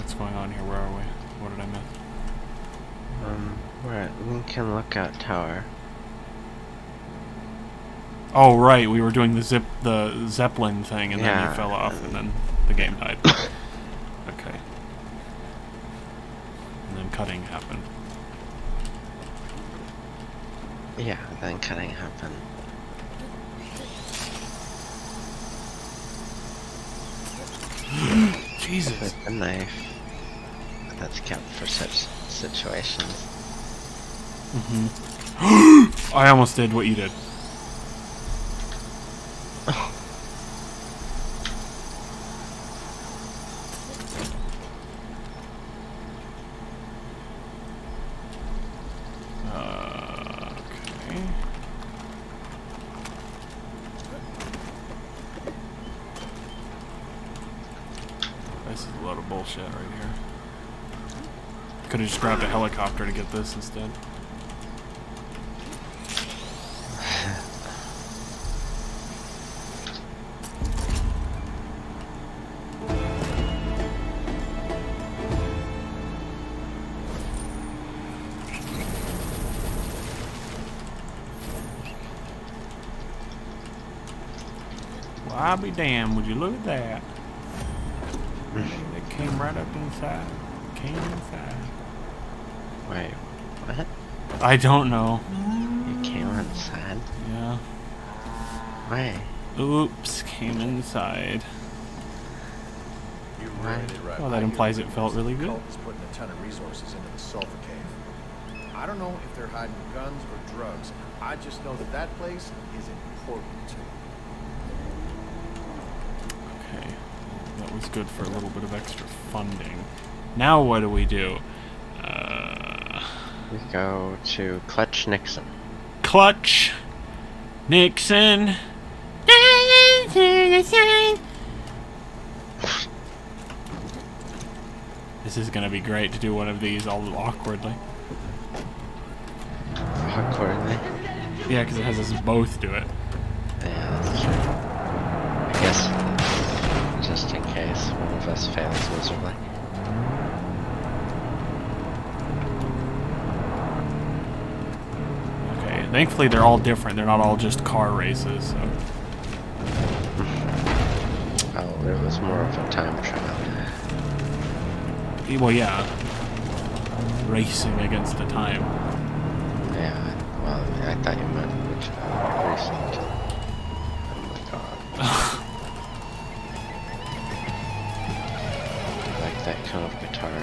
What's going on here? Where are we? What did I miss? We're at Lincoln Lookout Tower. Oh right, we were doing the Zeppelin thing, and yeah, then it fell off, and then the game died. Okay. And then cutting happened. Yeah, then cutting happened. Jesus! With a knife. That's kept for such situations. Mm-hmm. I almost did what you did. Just grabbed a helicopter to get this instead. Well, I'll be damned. Would you look at that? It came right up inside. Came inside. Wait, what? I don't know. You came inside? Yeah. Why? Oops, came inside. Well, that implies it felt really good. Cult's putting a ton of resources into the sulfur cave. I don't know if they're hiding guns or drugs. I just know that that place is important to me. Okay, that was good for a little bit of extra funding. Now what do we do? We go to Clutch Nixon. Clutch Nixon. This is gonna be great to do one of these all awkwardly. Awkwardly? Yeah, because it has us both do it. Yeah, that's true. I guess just in case one of us fails miserably. Thankfully, they're all different. They're not all just car races. So. Oh, it was more of a time trial. Well, yeah. Racing against the time. Yeah, well, I thought you meant racing. Oh my god. I like that kind of guitar.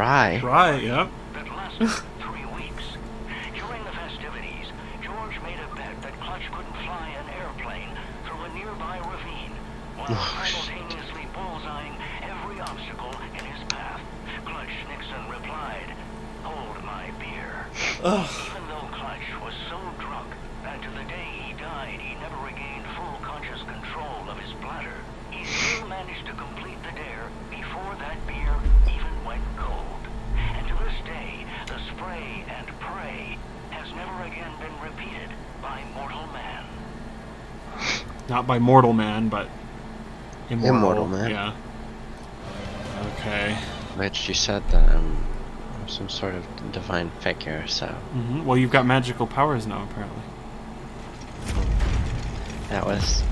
Rye, yeah. That lasted 3 weeks. During the festivities, George made a bet that Clutch couldn't fly an airplane through a nearby ravine while simultaneously bullseyeing every obstacle in his path. Clutch Nixon replied, "Hold my beer." Even though Clutch was so drunk that to the day he died, he never regained full conscious control of his bladder, he still managed to complete the dare before that beer even went cold. Day, the spray and pray has never again been repeated by mortal man. Not by mortal man, but immortal man. Yeah. Okay. Which you said that I'm some sort of divine figure, so. Mm-hmm. Well, you've got magical powers now, apparently. That was.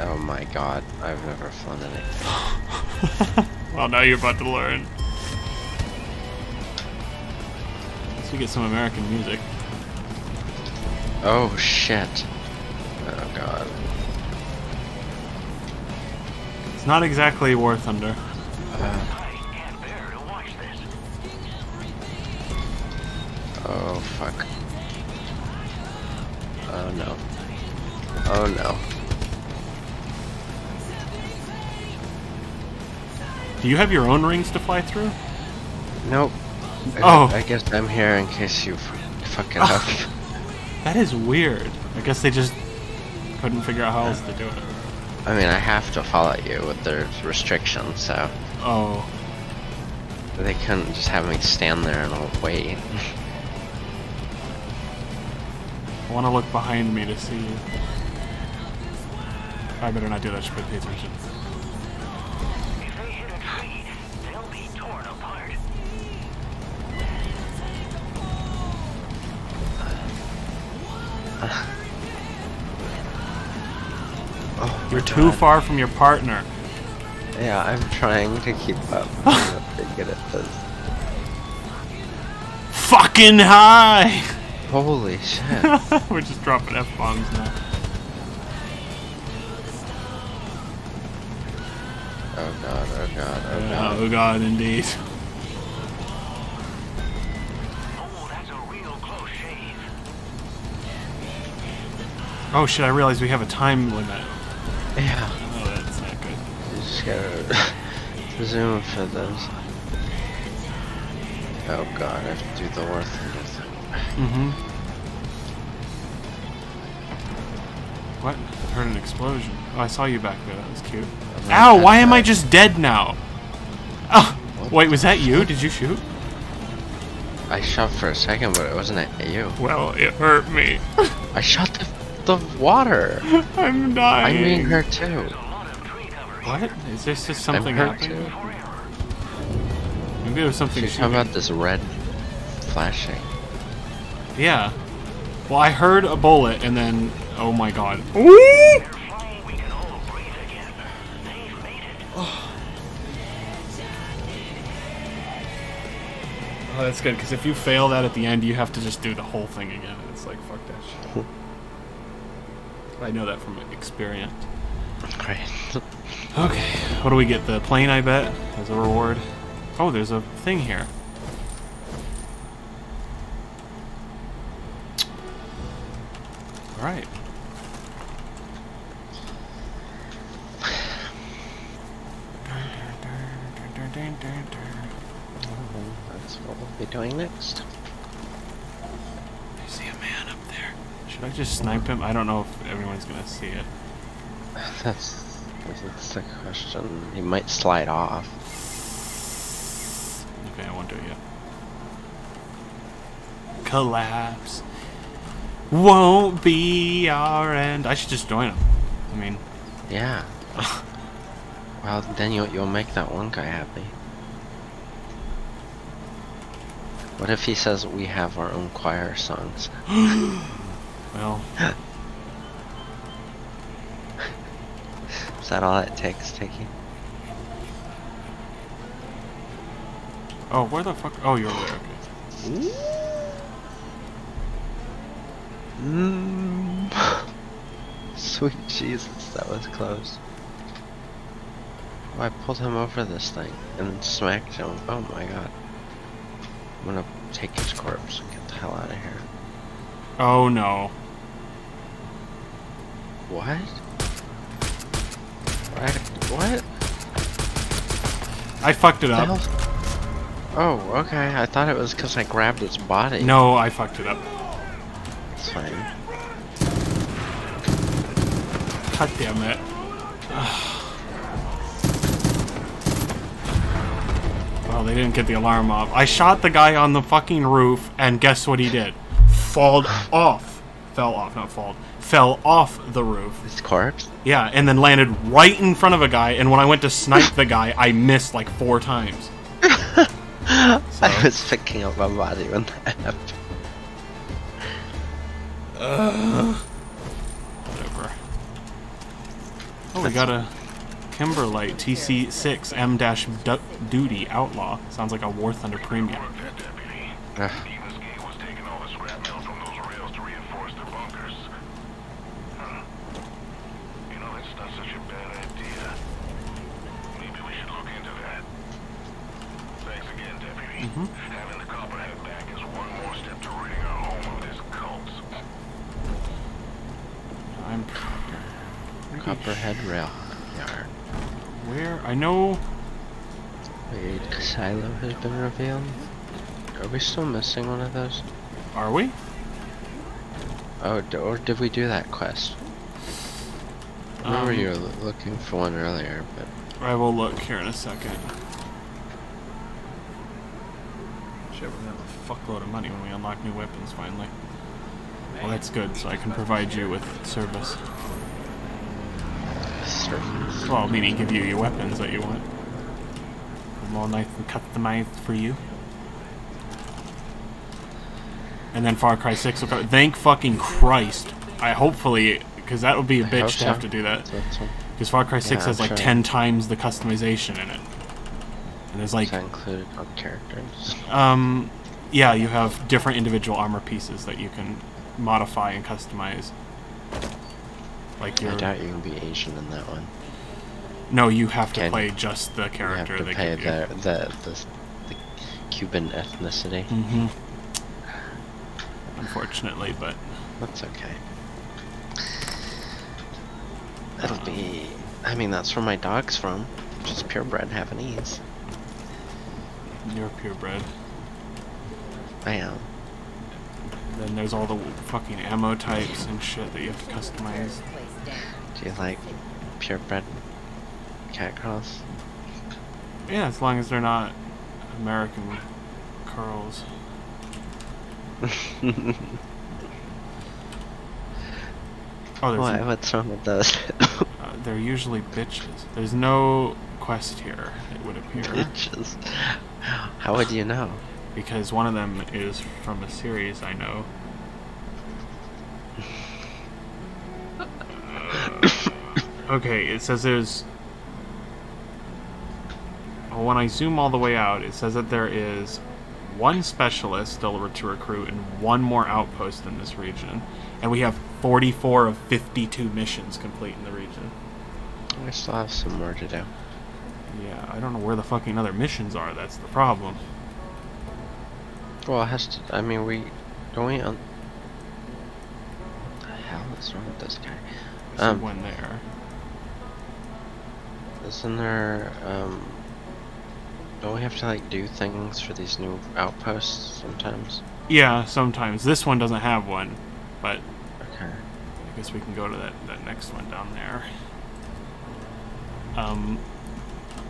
Oh my god! I've never flown anything. Well, now you're about to learn. We get some American music. Oh shit. Oh god. It's not exactly War Thunder. I can't bear to watch this. Oh fuck. Oh no. Oh no. Do you have your own rings to fly through? Nope. Oh, I guess I'm here in case you fuck it up. That is weird. I guess they just couldn't figure out how else to do it. I mean, I have to follow you with the restrictions, so. Oh. They couldn't just have me stand there and I'll wait. I want to look behind me to see. I better not do that, I should pay attention. Oh, you're too far from your partner. Yeah, I'm trying to keep up. I'm not pretty good at this. Fucking high! Holy shit. We're just dropping F-bombs now. Oh god, oh god, oh god. Oh god, indeed. Oh, that's a real close shave. Oh shit, I realized we have a time limit. Yeah. Oh, that's not good. You just gotta zoom for those. Oh god, I have to do the War Thunder thing. Mm-hmm. What? I heard an explosion. Oh, I saw you back there. That was cute. Ow! Why am I just dead now? Oh! Wait, was that you? Did you shoot? I shot for a second, but it wasn't at you. Well, it hurt me. I shot the water. I'm dying. I mean her too. What? Is this just something happening? Maybe it was something shooting. How about this red flashing? Yeah. Well, I heard a bullet and then... Oh my god. Whee! Oh, that's good, because if you fail that at the end, you have to just do the whole thing again. It's like, fuck that shit. I know that from experience. Great. Okay. What do we get? The plane, I bet, as a reward. Oh, there's a thing here. Alright. That's what we'll be doing next. I see a man up there. Should I just snipe him? I don't know if everyone's gonna see it. That's the question. He might slide off. Okay, I won't do it yet. Collapse. Won't be our end. I should just join him. I mean, yeah. Well, then you'll make that one guy happy. What if he says we have our own choir songs? Well, is that all it takes, Tiki? Oh, where the fuck? Oh, you're over there. Okay. Mmm. Sweet Jesus, that was close. Oh, I pulled him over this thing and smacked him. Oh my god. I'm gonna take his corpse and get the hell out of here. Oh no. What? What? I fucked it up. Oh, okay. I thought it was because I grabbed its body. No, I fucked it up. Fine. God damn it. Well, they didn't get the alarm off. I shot the guy on the fucking roof, and guess what he did? Falled off. Fell off, not falled. Fell off the roof. His corpse? Yeah, and then landed right in front of a guy, and when I went to snipe the guy, I missed like 4 times. So. I was picking up my body when that happened. Whatever. Oh, we got a Kimberlite TC6 M-Duty Outlaw. Sounds like a War Thunder premium. Copperhead rail yard. Where? I know. Wait, silo has been revealed. Are we still missing one of those? Are we? Oh, or did we do that quest? I remember you were looking for one earlier, but I will look here in a second. Shit, we're gonna have a fuckload of money when we unlock new weapons finally. Well, that's good, so I can provide you with service. Well, meaning give you your weapons that you want. I'm all nice and customized for you. And then Far Cry 6 will come. Thank fucking Christ. I hopefully, because that would be a bitch to have to do that. Because Far Cry 6 has like 10 times the customization in it. And there's like... Does that include on characters? Yeah, you have different individual armor pieces that you can modify and customize. Like your... I doubt you can be Asian in that one. No, you have to play just the character. You have to play the Cuban ethnicity. Mm-hmm. Unfortunately, but... That's okay. That'll be... I mean, that's where my dog's from. Just purebred Havanese. You're purebred. I am. Then there's all the fucking ammo types and shit that you have to customize. Do you like purebred cat calls? Yeah, as long as they're not American curls. What's wrong with those? They're usually bitches. There's no quest here, it would appear. Bitches? How would you know? Because one of them is from a series I know. Okay, it says there's... Well, when I zoom all the way out, it says that there is... one specialist still to recruit and one more outpost in this region, and we have 44 of 52 missions complete in the region. I still have some more to do. Yeah, I don't know where the fucking other missions are. That's the problem. Well, it has to. I mean, we don't. We what the hell is wrong with this guy? There's one there. Isn't there? Don't we have to, like, do things for these new outposts sometimes? Yeah, sometimes. This one doesn't have one, but... Okay. I guess we can go to that next one down there.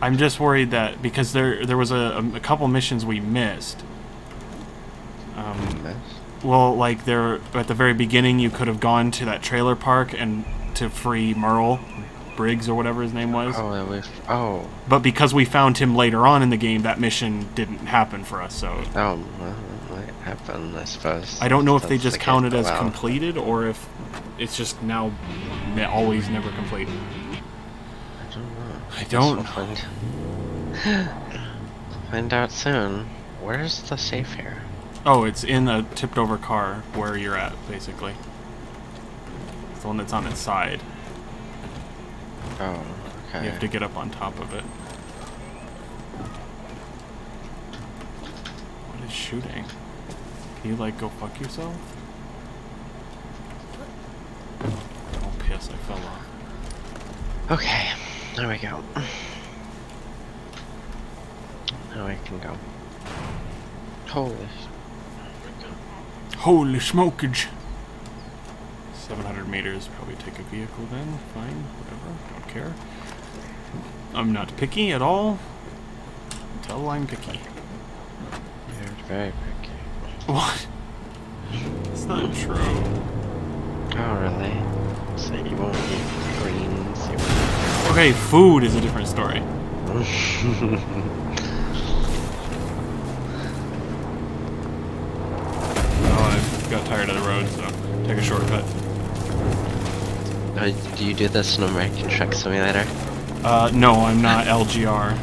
I'm just worried that... Because there was a couple missions we missed. Well, like, there... At the very beginning, you could have gone to that trailer park and to free Merle Briggs or whatever his name was. Oh. But because we found him later on in the game, that mission didn't happen for us, so... Oh, well, it might happen, I suppose. I don't know if they just count it as completed, or if it's just now always never completed. I don't know. I don't know. Find out soon. Where's the safe here? Oh, it's in a tipped-over car where you're at, basically. It's the one that's on its side. Oh, okay. You have to get up on top of it. What is shooting? Can you, like, go fuck yourself? Oh, piss, I fell off. Okay, there we go. Now I can go. Holy smokage! 700 meters, probably take a vehicle then, fine, whatever, don't care. I'm not picky at all, until I'm picky. You're very picky. What? That's not true. Oh, really? So you won't eat greens, you won't... Okay, food is a different story. Oh, I got tired of the road, so take a shortcut. Do you do this in American Truck Simulator? No, I'm not LGR.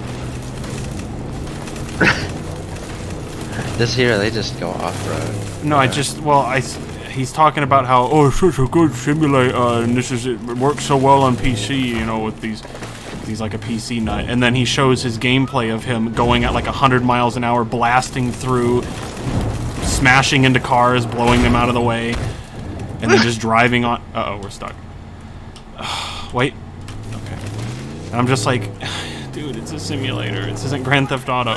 This here, they just go off-road. No, I just, well, he's talking about how, oh, it's such a good simulator, and this is, it works so well on PC, you know, with these, he's like a PC nut, and then he shows his gameplay of him going at like 100 miles an hour, blasting through, smashing into cars, blowing them out of the way, and then just driving on, uh-oh, we're stuck. Wait. Okay. And I'm just like, dude, it's a simulator. This isn't Grand Theft Auto.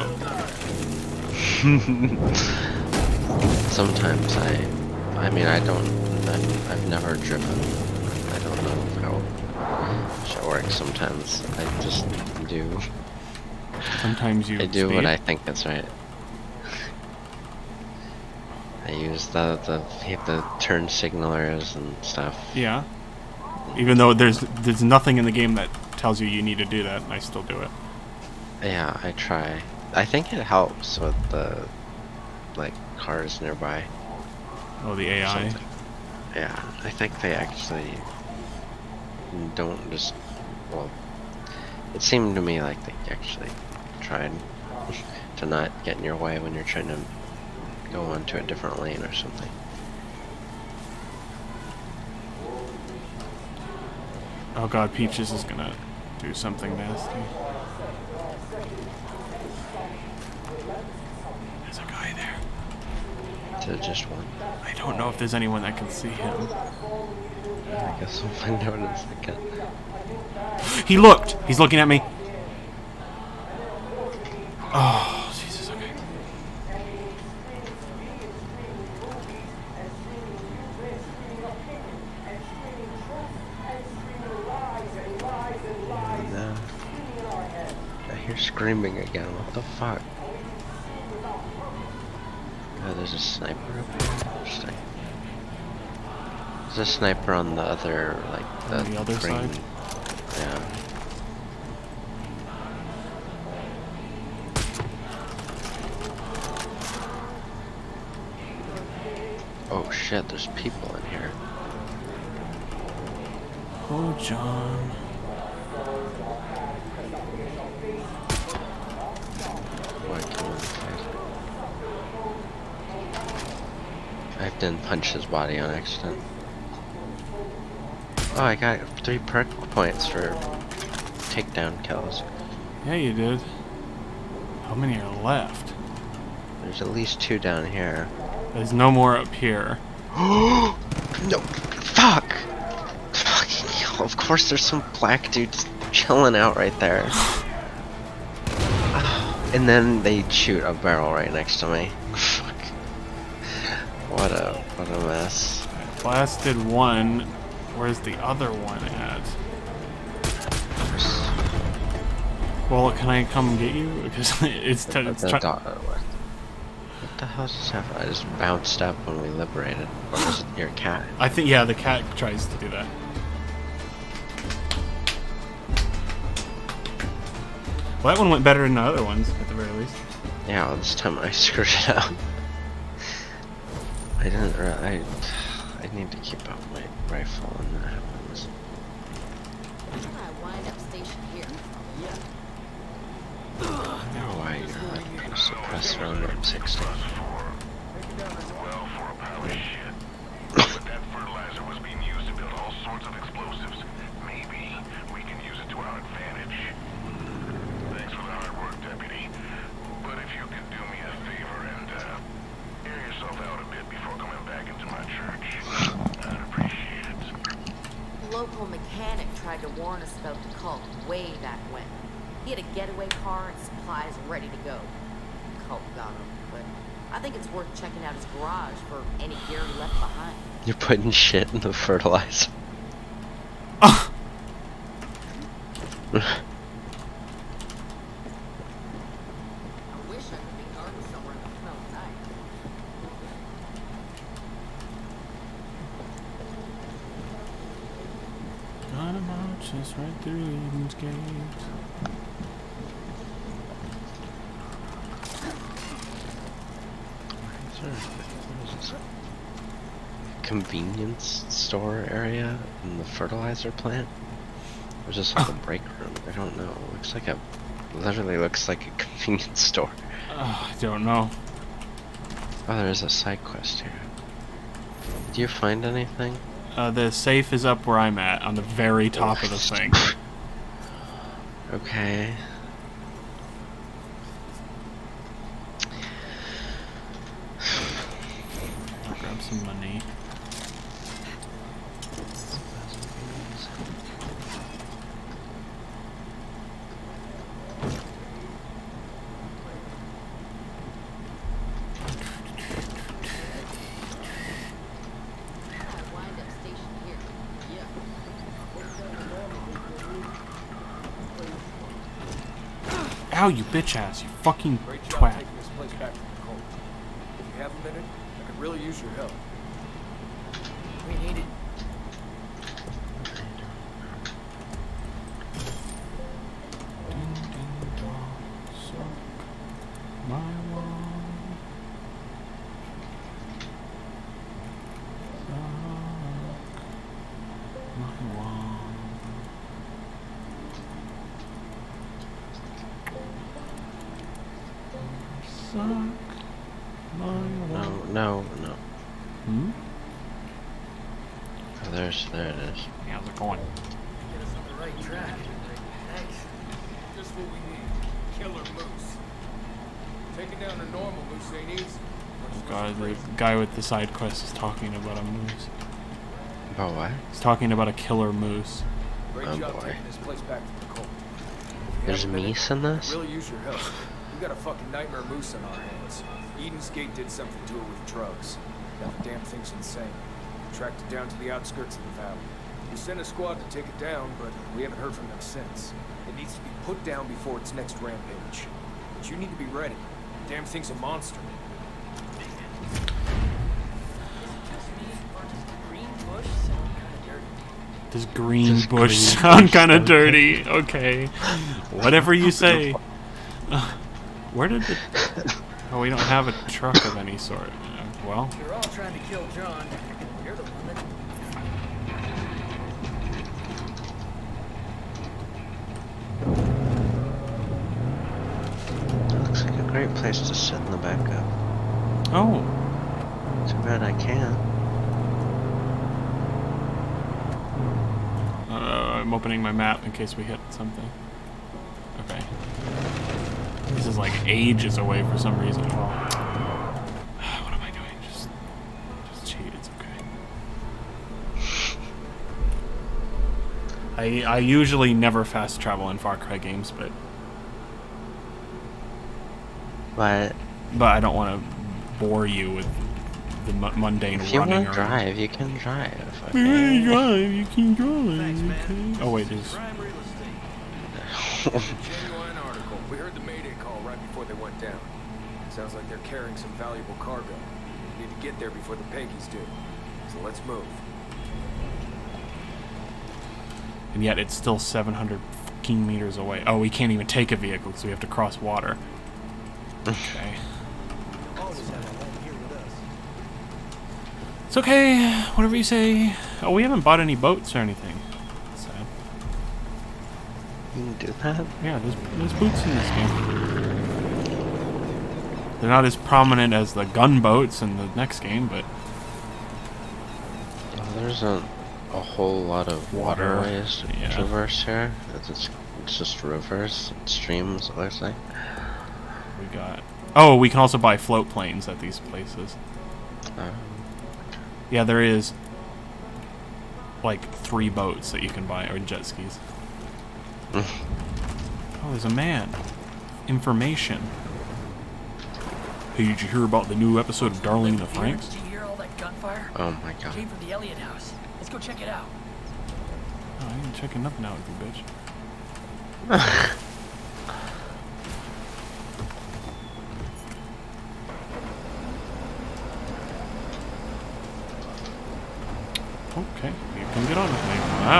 Sometimes I mean, I don't... I've never driven. I don't know how it works. Sometimes I just do. Sometimes you... I do what I think is right. I used the turn signalers and stuff. Yeah. Even though there's nothing in the game that tells you you need to do that, I still do it. Yeah, I try. I think it helps with the like cars nearby. Oh, the AI. Yeah, I think they actually don't just. Well, it seemed to me like they actually tried to not get in your way when you're trying to go onto a different lane or something. Oh god, Peaches is gonna do something nasty. There's a guy there. There's just one. I don't know if there's anyone that can see him. I guess we'll find out in a second. He looked! He's looking at me! Oh, Jesus, okay. No. I hear screaming again. What the fuck? Oh, there's a sniper up here. Interesting. There's a sniper on the other, like, the other green side? Yeah. Oh shit, there's people in here. Oh, John. I didn't punch his body on accident. Oh, I got 3 perk points for takedown kills. Yeah, you did. How many are left? There's at least 2 down here. There's no more up here. No! Fuck! Fucking hell, of course there's some black dude just chilling out right there. And then they shoot a barrel right next to me. What a mess. I blasted one. Where's the other one at? Well, can I come get you? Because it's what the hell just happened? I just bounced up when we liberated. Or was it your cat? I think, yeah, the cat tries to do that. Well, that one went better than the other ones, at the very least. Yeah, well, this time I screwed it up. I didn't. I need to keep up my rifle when that happens. I don't know why you're like suppress around M60. That fertilizer was being used to build all sorts of explosives. Maybe we can use it to our advantage. Thanks for the hard work, Deputy. But if you could do me a favor and air yourself out a bit before coming back into my church, I'd appreciate it. Local mechanic tried to warn us about the cult way back when. He had a getaway car and supplies ready to go. Cult got him, but I think it's worth checking out his garage for any gear left behind. You're putting shit in the fertilizer. Oh. I wish I could be garden somewhere that smells nice. Dynamite just right through Eden's Gate. Convenience store area and the fertilizer plant? Or just like a break room? I don't know. It looks like a... literally looks like a convenience store. I don't know. Oh, there is a side quest here. Did you find anything? The safe is up where I'm at, on the very top of the thing. Okay. Some money. Ow, you bitch ass, you fucking twat. really use your help. We need it. Guy with the side quest is talking about a moose. About what? He's talking about a killer moose. Oh boy. There's meese in this? Really use your help. We got a fucking nightmare moose on our hands. Eden's Gate did something to it with drugs. That damn thing's insane. We tracked it down to the outskirts of the valley. We sent a squad to take it down, but we haven't heard from them since. It needs to be put down before its next rampage. But you need to be ready. The damn thing's a monster. Does green does bush green sound kind of dirty? Okay. Whatever you say. Where did the... Oh, we don't have a truck of any sort. Well... You're all trying to kill John. You're the one that... That looks like a great place to sit in the backup. Oh. Too bad I can't. I'm opening my map in case we hit something. Okay. This is like ages away for some reason. What am I doing? Just cheat. It's okay. I usually never fast travel in Far Cry games, but... What? But I don't want to bore you with the mundane if running around. If you drive, you can drive. Okay. You can drive, you can drive. Thanks, oh wait, there's... Genuine article. We heard the Mayday call right before they went down. Sounds like they're carrying some valuable cargo. We need to get there before the Pinkies do. So let's move. And yet it's still 700 fucking meters away. Oh, we can't even take a vehicle because we have to cross water. Okay. It's okay, whatever you say. Oh, we haven't bought any boats or anything. That's sad. You can do that? Yeah, there's boats in this game. They're not as prominent as the gunboats in the next game, but... Well, there isn't a whole lot of waterways to traverse here. It's just rivers and streams, it looks like. We got... Oh, we can also buy float planes at these places. Yeah, there is like 3 boats that you can buy, or jet skis. Oh, there's a man. Information. Hey, did you hear about the new episode of Darling in the Franks? Did you hear all that gunfire? Oh my god. Came from the Elliott house. Let's go check it out. Oh, I ain't checking up now with you, bitch. Okay, you can get on with me. Wow.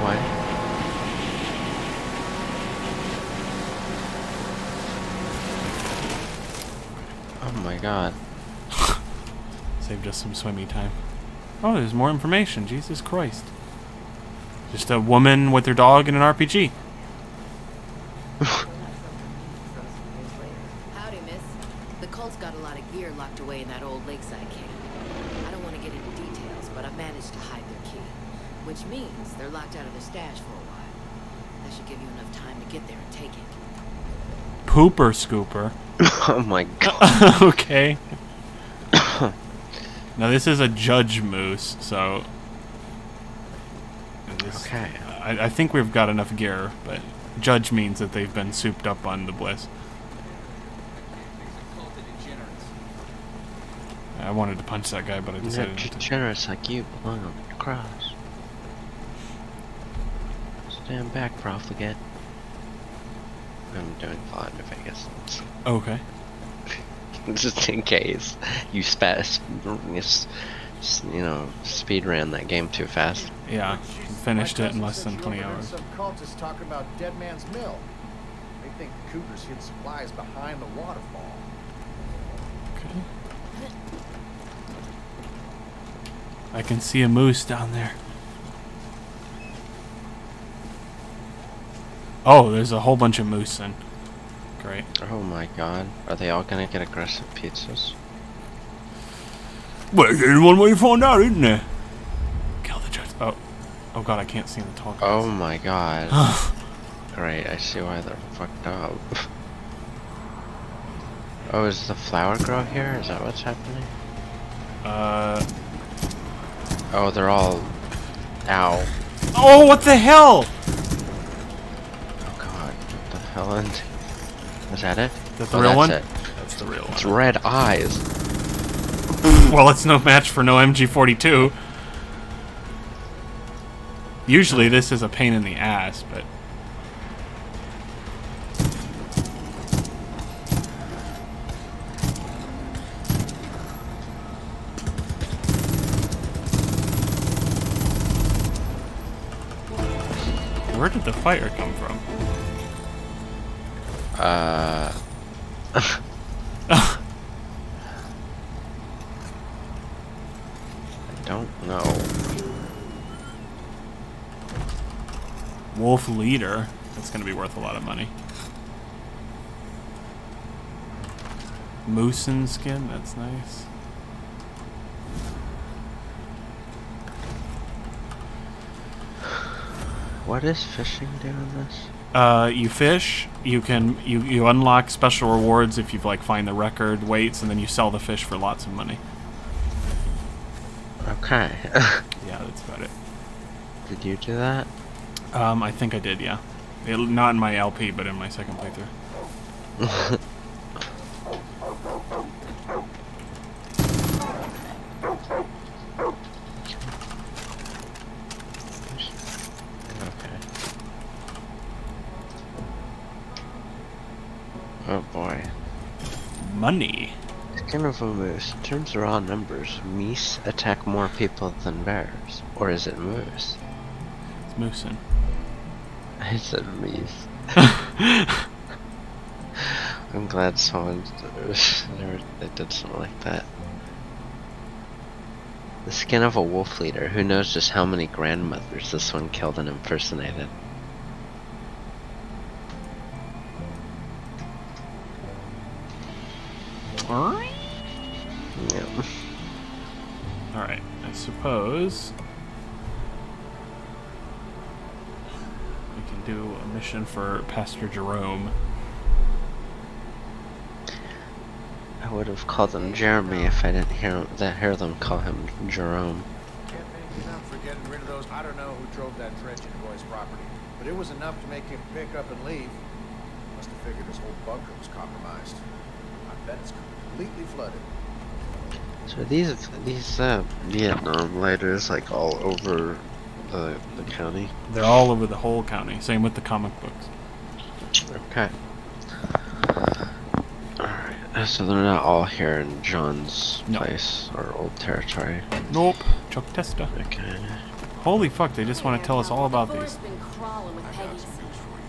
What? Oh my god. Saved us some swimmy time. Oh, there's more information. Jesus Christ. Just a woman with her dog and an RPG. Howdy, miss. The Colt's got a lot of gear locked away in that old lakeside camp. Which means they're locked out of their stash for a while. That should give you enough time to get there and take it. Pooper scooper. Oh my god. Okay. Now this is a judge moose, so... This, okay. I think we've got enough gear, but judge means that they've been souped up on the bliss. I wanted to punch that guy, but I decided not to. Generous like you belong on the cross. Stand back, profligate. I'm doing fine if I guess. Okay. just in case you speed ran that game too fast. Yeah, finished it in less than 20 hours. Some cultists talk about Dead Man's Mill. They think cougars hid supplies behind the waterfall. Okay. I can see a moose down there. Oh, there's a whole bunch of moose in. Great. Oh my god. Are they all gonna get aggressive pizzas? Well, there's one way to find out, isn't there? Kill the judge. Oh. Oh god, I can't see the talk. Oh my god. Great, I see why they're fucked up. Oh, is the flower grow here? Is that what's happening? Oh, they're all... Ow. Oh, what the hell? Oh god, what the hell is... Is that it? That's the real one? That's the real one. It's red eyes. Well, it's no match for no MG42. Usually this is a pain in the ass, but... Where did the fire come from? I don't know. Wolf leader. That's gonna be worth a lot of money. Moosin skin. That's nice. What is fishing doing this? You fish, you unlock special rewards if you've like find the record weights, and then you sell the fish for lots of money. Okay. Yeah, that's about it. Did you do that? I think I did, yeah. It, not in my LP, but in my second playthrough. Money. Skin of a moose. In terms of raw numbers, meese attack more people than bears. Or is it moose? It's moosin. I said meese. I'm glad someone did something like that. The skin of a wolf leader. Who knows just how many grandmothers this one killed and impersonated. Suppose we can do a mission for Pastor Jerome. I would have called them Jeremy if I didn't hear them call him Jerome. Can't thank you enough for getting rid of those. I don't know who drove that dredge into boy's property, but it was enough to make him pick up and leave. Must have figured his whole bunker was compromised. I bet it's completely flooded. So these Vietnam lighters like all over the county. They're all over the whole county. Same with the comic books. Okay. All right. So they're not all here in John's place or old territory. Nope. Chuck Testa. Okay. Holy fuck! They just want to tell us all about these.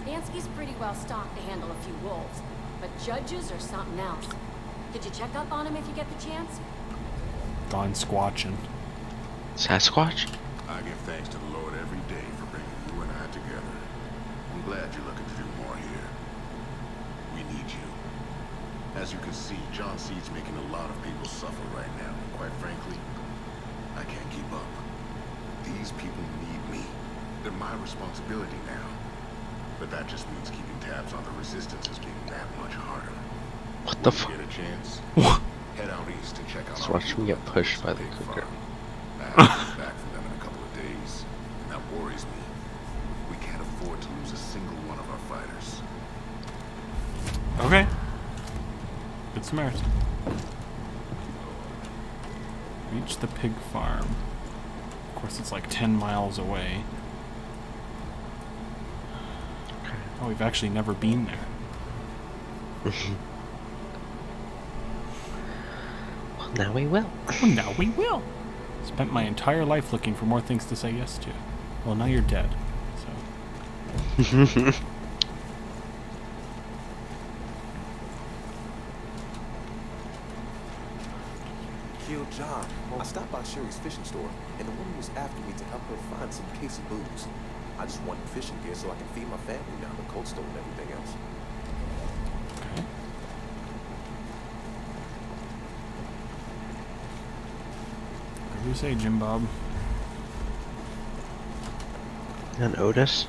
Nansky's pretty well stocked to handle a few wolves, but judges are something else. Could you check up on him if you get the chance? Gone squatching. Sasquatch? I give thanks to the Lord every day for bringing you and I together. I'm glad you're looking to do more here. We need you. As you can see, John C's making a lot of people suffer right now. And quite frankly, I can't keep up. These people need me. They're my responsibility now. But that just means keeping tabs on the resistance is being that much harder. What the fuck? Get a chance. What? Head out east to check out. Let's watch me get pushed by the cougar. I have to get back for them in a couple of days, and that worries me. We can't afford to lose a single one of our fighters. Okay. Good Samaritan. Reach the pig farm. Of course, it's like 10 miles away. Oh, we've actually never been there. Well, now we will. Well, now we will. Spent my entire life looking for more things to say yes to. Well, now you're dead. So. John, I stopped by Sherry's fishing store, and the woman was after me to help her find some case of booze. I just wanted fishing gear so I can feed my family now the cold stone and everything else. Okay. What do you say, Jim Bob? And Otis?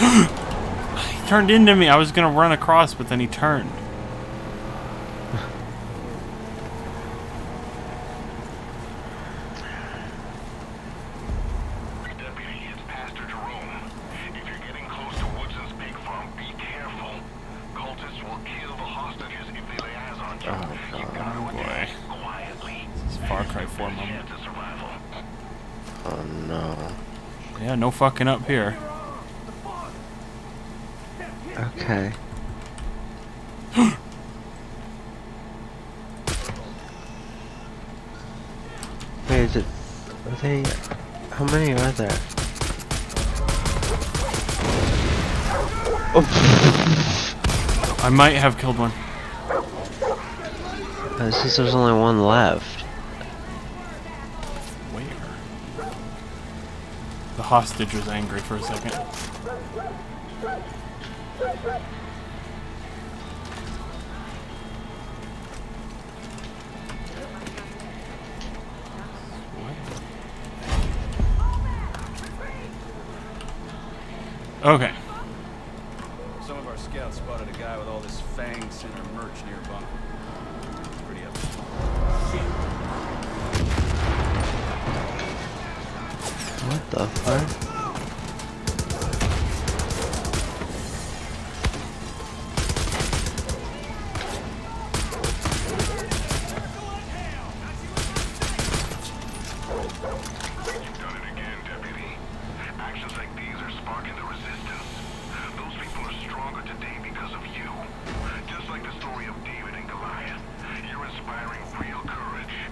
He turned into me. I was gonna run across, but then he turned. No fucking up here. Okay. Wait, is it? Are they? How many are there? Oh. I might have killed one. Since there's only one left. The hostage was angry for a second. What? Okay. Some of our scouts spotted a guy with all this Fang Center merch nearby. It's pretty up. What the fuck? You've done it again, Deputy. Actions like these are sparking the resistance. Those people are stronger today because of you. Just like the story of David and Goliath, you're inspiring real courage.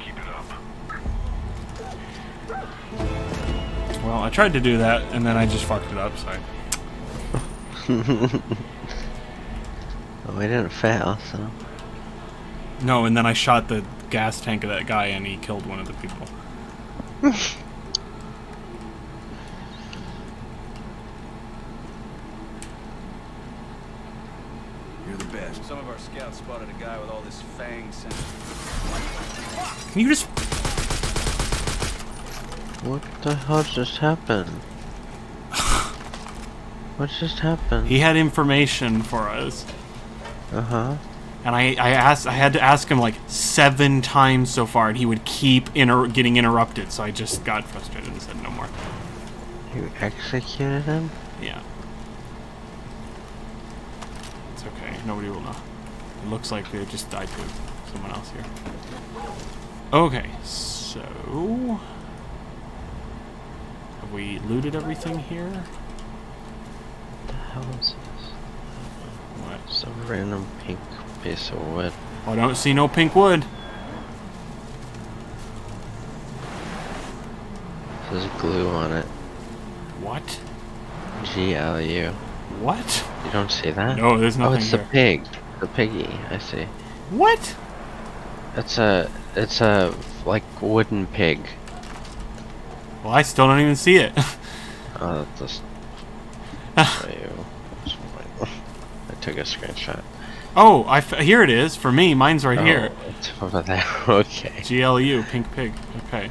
Keep it up. Well, I tried to do that, and then I just fucked it up, so... Well, we didn't fail, so... No, and then I shot the gas tank of that guy, and he killed one of the people. You're the best. Some of our scouts spotted a guy with all this Fang Center. Can you just... What the hell just happened? What just happened? He had information for us. Uh-huh. And I had to ask him like 7 times so far, and he would keep getting interrupted, so I just got frustrated and said no more. You executed him? Yeah. It's okay. Nobody will know. It looks like they just died to someone else here. Okay, so... Have we looted everything here? What the hell is this? What? Some random pink piece of wood. Oh, I don't see no pink wood. There's glue on it. What? GLU. What? You don't see that? No, there's nothing. Oh, it's there. The pig. The piggy. I see. What? It's a like wooden pig. Well, I still don't even see it. Oh, that's just... I took a screenshot. Oh, here it is. For me, mine's right here. It's over there. Okay. GLU, pink pig. Okay.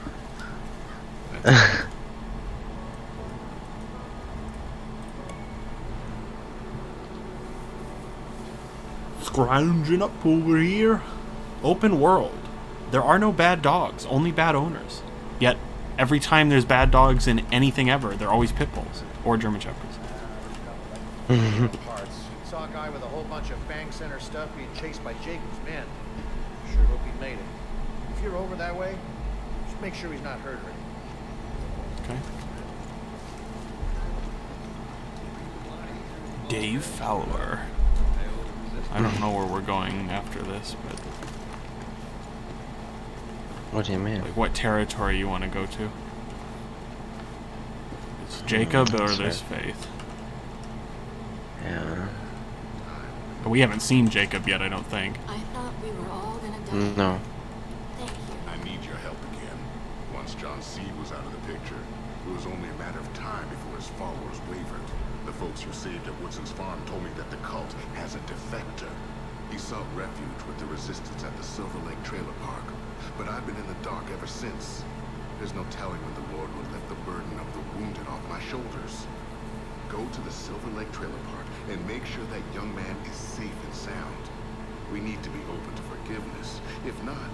Scrounging up over here. Open world. There are no bad dogs, only bad owners. Yet... Every time there's bad dogs in anything ever, they're always pit bulls or German shepherds. Saw a guy with a whole bunch of Fang Center stuff being chased by Jacob's men. Sure hope he made it. If you're over that way, just make sure he's not hurt or anything. Okay. Dave Fowler. I don't know where we're going after this, but... What do you mean? Like, what territory you want to go to? It's Jacob or there's Faith. Yeah. But we haven't seen Jacob yet, I don't think. I thought we were all gonna die. No. Thank you. I need your help again. Once John C. was out of the picture, it was only a matter of time before his followers wavered. The folks who saved at Woodson's farm told me that the cult has a defector. He sought refuge with the resistance at the Silver Lake trailer park, but I've been in the dark ever since. There's no telling when the Lord will lift the burden of the wounded off my shoulders. Go to the Silver Lake trailer park and make sure that young man is safe and sound. We need to be open to forgiveness. If not,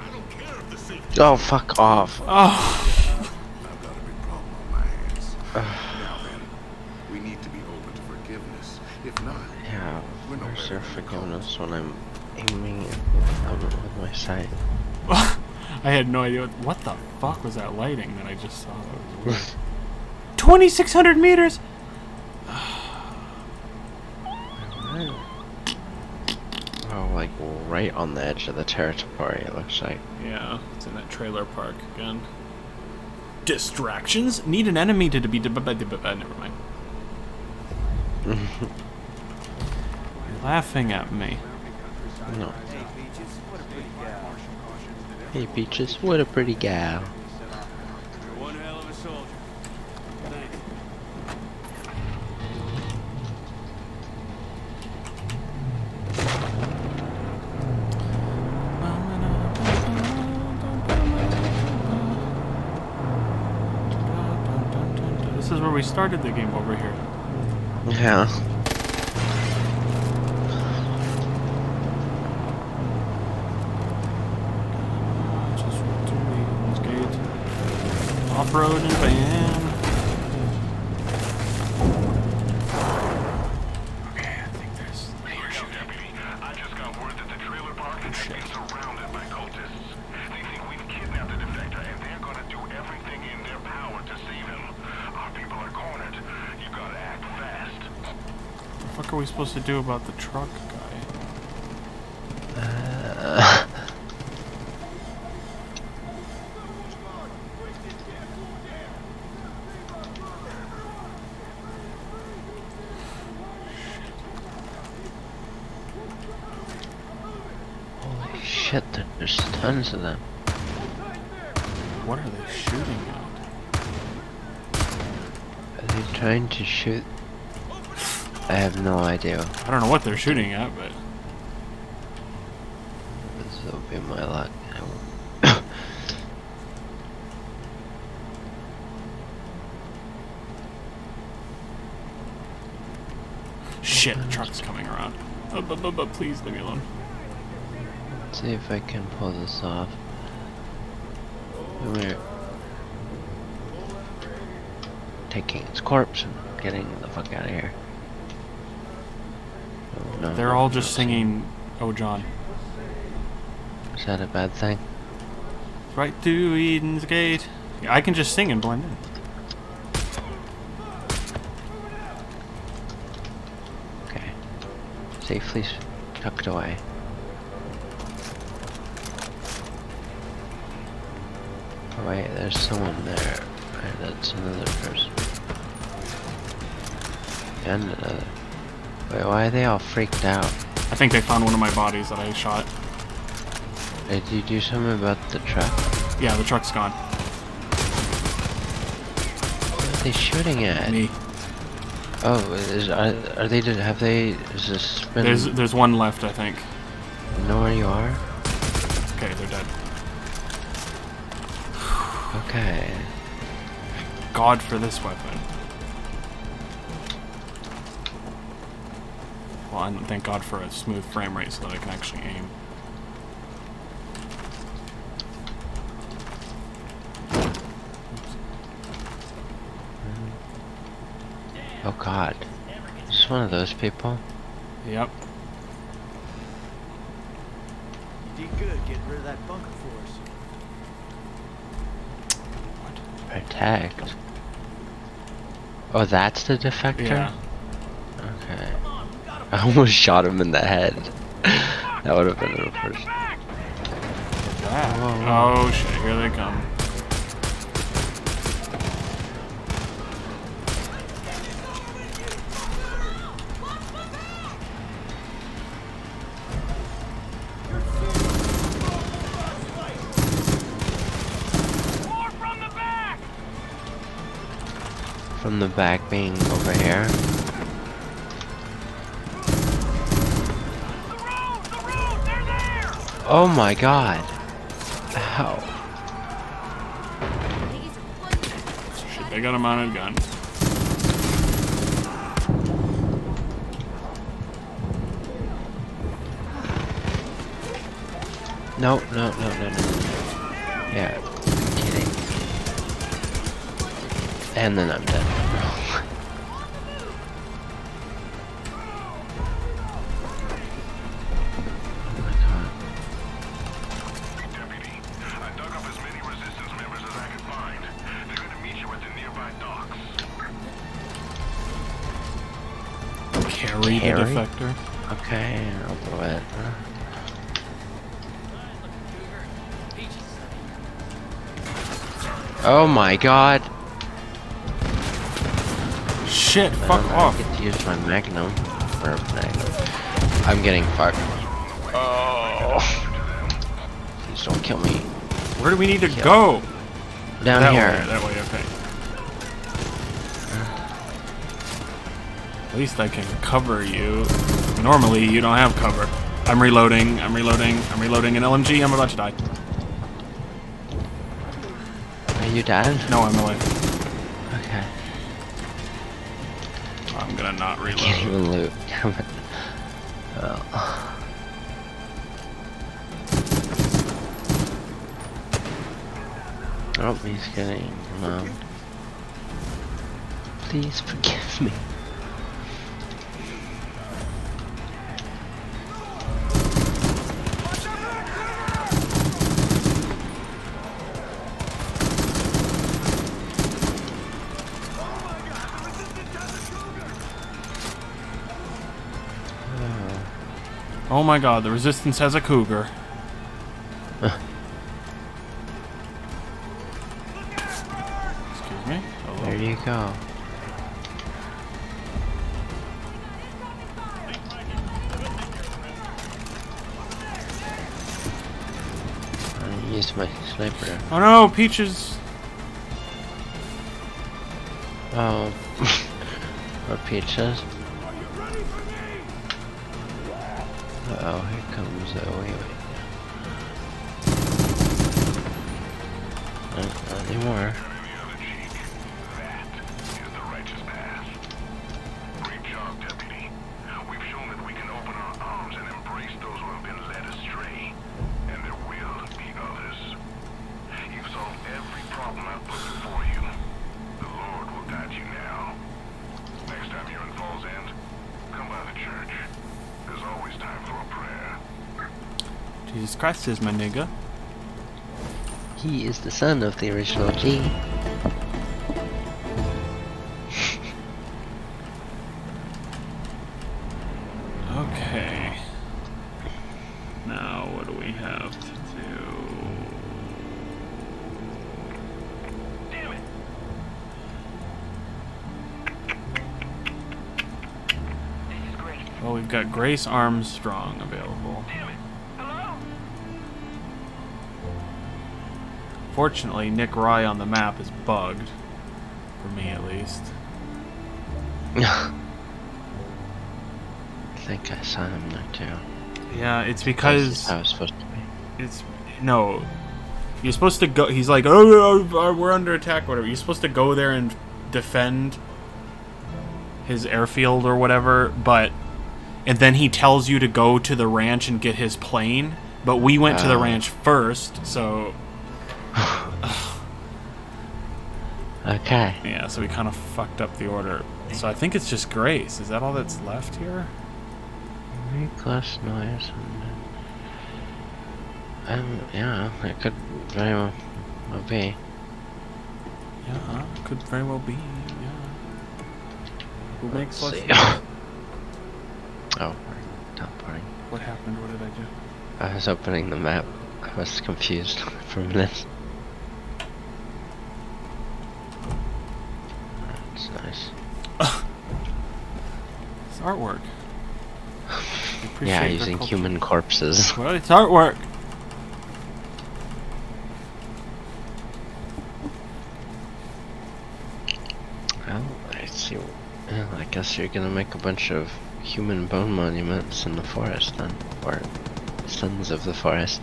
I don't care if the safety... Oh, fuck off. Oh. I've got a big problem on my hands. Now then, we need to be open to forgiveness. If not... Yeah, where's your forgiveness when I'm aiming out with my sight? I had no idea what the fuck was that lighting that I just saw. 2,600 meters! Oh, like right on the edge of the territory, it looks like. Yeah, it's in that trailer park again. Distractions? Need an enemy to be... Never mind. You're laughing at me. No. Hey, Peaches, what a pretty gal. One hell of a soldier. Thanks. This is where we started the game, over here. Yeah. Road and van. Okay, I think there's... I just got word that the trailer park has been surrounded by cultists. They think we've kidnapped the defector and they're gonna do everything in their power to save him. Our people are cornered. You gotta act fast. What are we supposed to do about the truck guy? There's tons of them. What are they shooting at? Are they trying to shoot? I have no idea. I don't know what they're shooting at, but... This will be my luck. Shit, the truck's coming around. But please leave me alone. See if I can pull this off. We're taking its corpse and getting the fuck out of here. Oh, no, they're all just singing "Oh John." Is that a bad thing? Right through Eden's Gate. Yeah, I can just sing and blend in. Okay. Safely tucked away. Wait, there's someone there. Right, that's another person. And another. Wait, why are they all freaked out? I think they found one of my bodies that I shot. Did you do something about the truck? Yeah, the truck's gone. What are they shooting at? Me. Oh, There's one left, I think. You know where you are? Okay, they're dead. Okay. Thank God for this weapon. Well, and thank God for a smooth frame rate so that I can actually aim. Oops. Oh God. Is this one of those people? Yep. You did good getting rid of that bunker for us. Protect. Oh, that's the defector? Yeah. Okay. I almost shot him in the head. That would have been the first. Oh shit, here they come. From the back being over here. The road, they're there. Oh my god. Ow. Shit, they got a mounted gun. No. Yeah. And then I'm dead. Defector. Okay, I'll do it. Oh my god! Shit! Fuck off! I get to use my Magnum. Or Magnum. I'm getting fucked. Oh! Please don't kill me. Where do we need to go? Down here. That way. Okay. At least I can cover you. Normally, you don't have cover. I'm reloading an LMG. I'm about to die. Are you dead? No, I'm alive. Okay. I'm gonna not reload. I can't even loot. Damn it. Oh. Oh, he's getting around. Please forgive me. Oh my god, the resistance has a cougar. Excuse me? Hello. There you go. I used my sniper. Oh no, Peaches! Oh. Or Peaches? Oh, here comes the wait. Not anymore. That is the righteous path. Great job, Deputy. We've shown that we can open our arms and embrace those who have been led astray. And there will be others. You've solved every problem I've put before you. The Lord will guide you now. Next time you're in Falls End, come by the church. There's always time for a prayer. Jesus Christ is my nigga. He is the son of the original G. Okay. Now what do we have to do? Damn it! Well, we've got Grace Armstrong available. Damn it. Hello? Fortunately, Nick Rye on the map is bugged. For me, at least. I think I saw him there, too. Yeah, it's because... I was supposed to be. It's... No. You're supposed to go... He's like, oh, we're under attack, whatever. You're supposed to go there and defend his airfield or whatever, but... And then he tells you to go to the ranch and get his plane. But we went to the ranch first, so... Okay. Yeah, so we kind of fucked up the order. So I think it's just Grace. Is that all that's left here? Make less noise. Yeah, it could very well be. Yeah, it could very well be, yeah. Who makes less noise? Oh, top party. What happened? What did I do? I was opening the map. I was confused for a minute. That's nice. It's artwork. Yeah, using human corpses. Well, it's artwork. Well, I see. Well, I guess you're gonna make a bunch of human bone monuments in the forest then, or Sons of the Forest.